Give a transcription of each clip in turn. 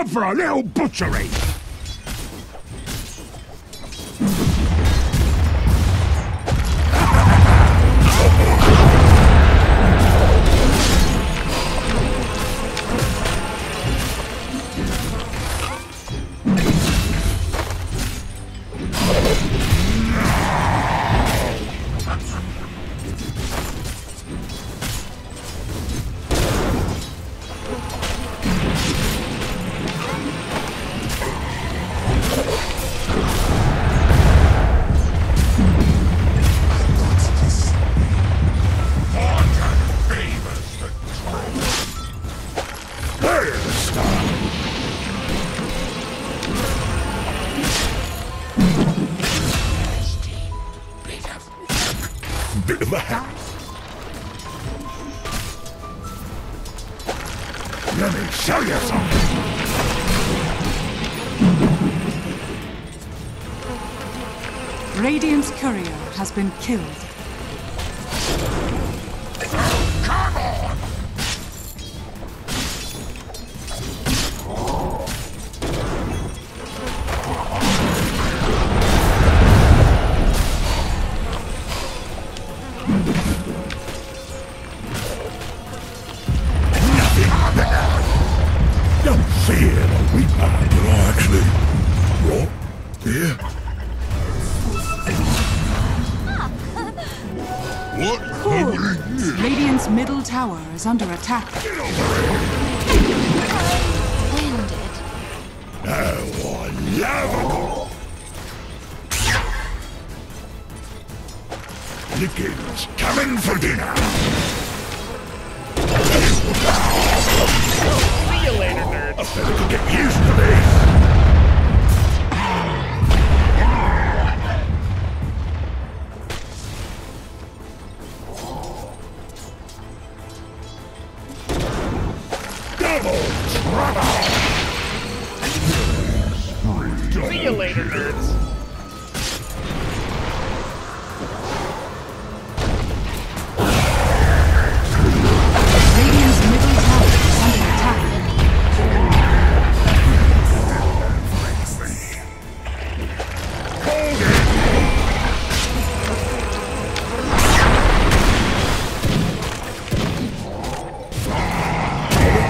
Time for a little butchery! Let me show you something! Radiant's courier has been killed. Middle tower is under attack. Get over here! Winded. Oh, I love it! Lickens coming for dinner! See you later, nerds! I better get used to this! See you later, nerds. Radiant's middle tower is under attack.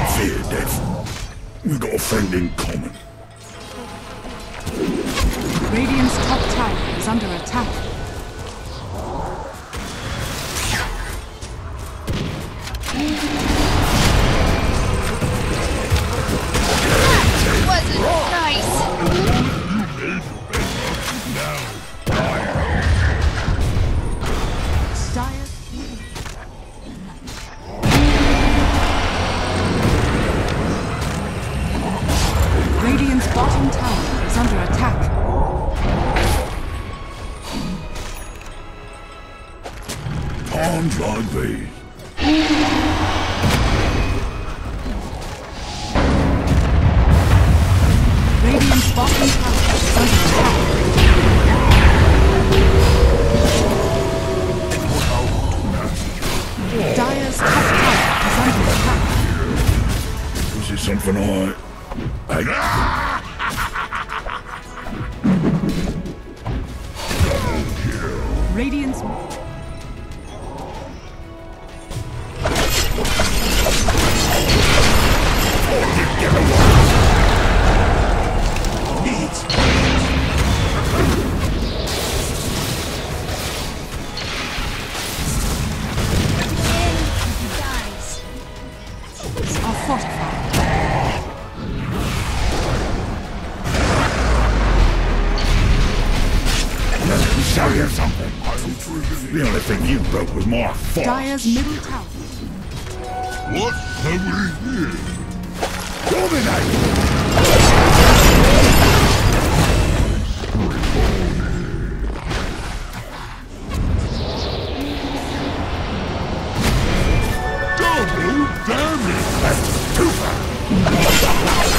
Fear death. We got a friend in common. Radiant's top tower is under attack. That wasn't nice. Radiant's bottom tower is under attack. Armed like these. Radiant's bottom tower is under attack. Dire's top tower is under attack. This is something I... Radiant's... The only thing you broke was my fault. Dire's middle tower. What have we here? Dominate! Double damage! That's too far! Fantastic!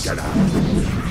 será.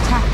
attack.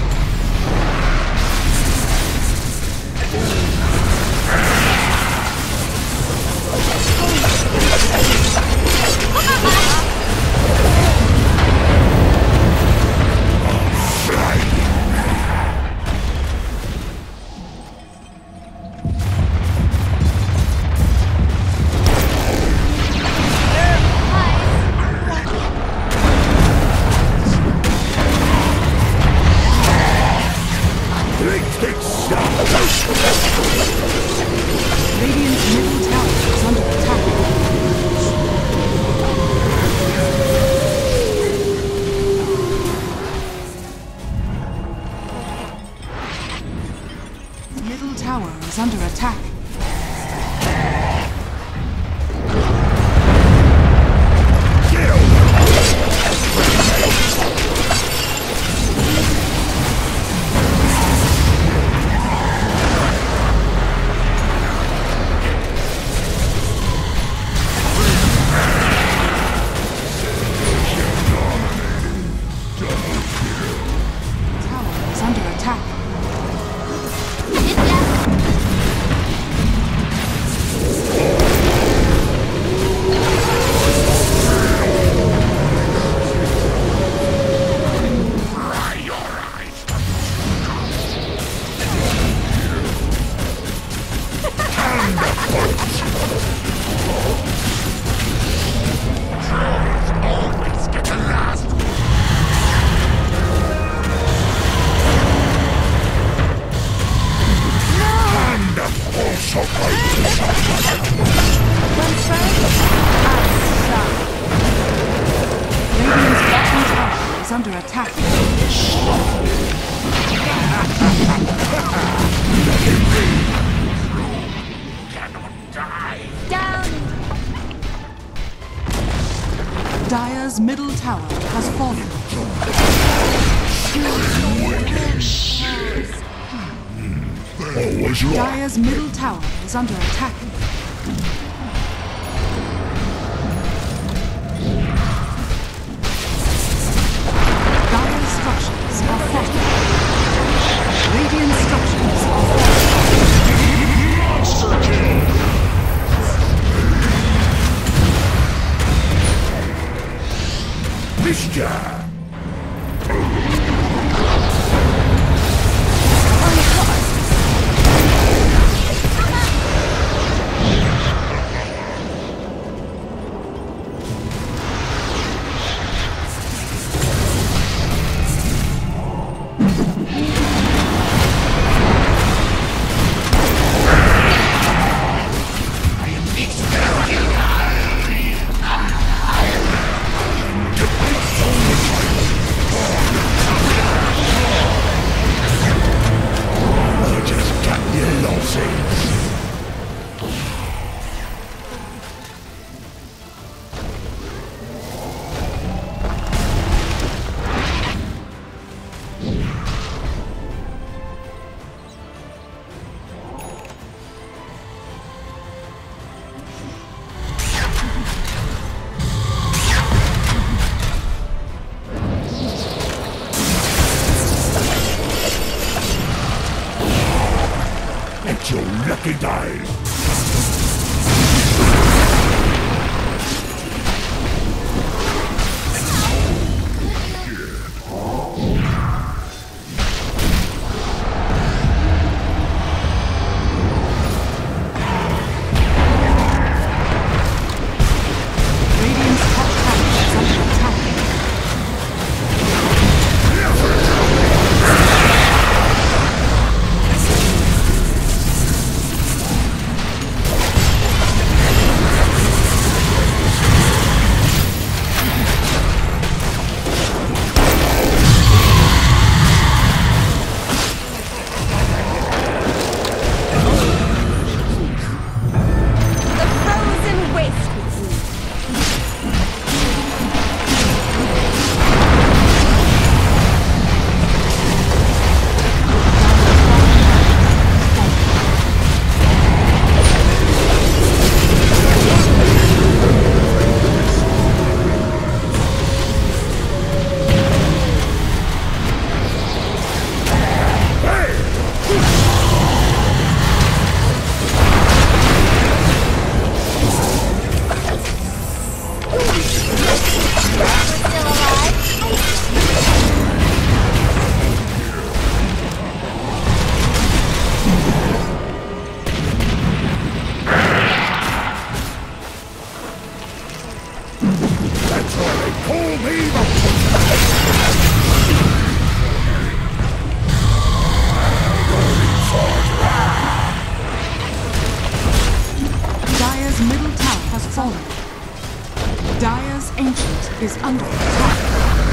Dyer's middle tower has fallen. Dyer's middle tower is under attack. Dyer's structures are falling. Radiant structures are falling. Monster kill! Mister! Your lucky dive! has fallen. Dire's Ancient is under attack.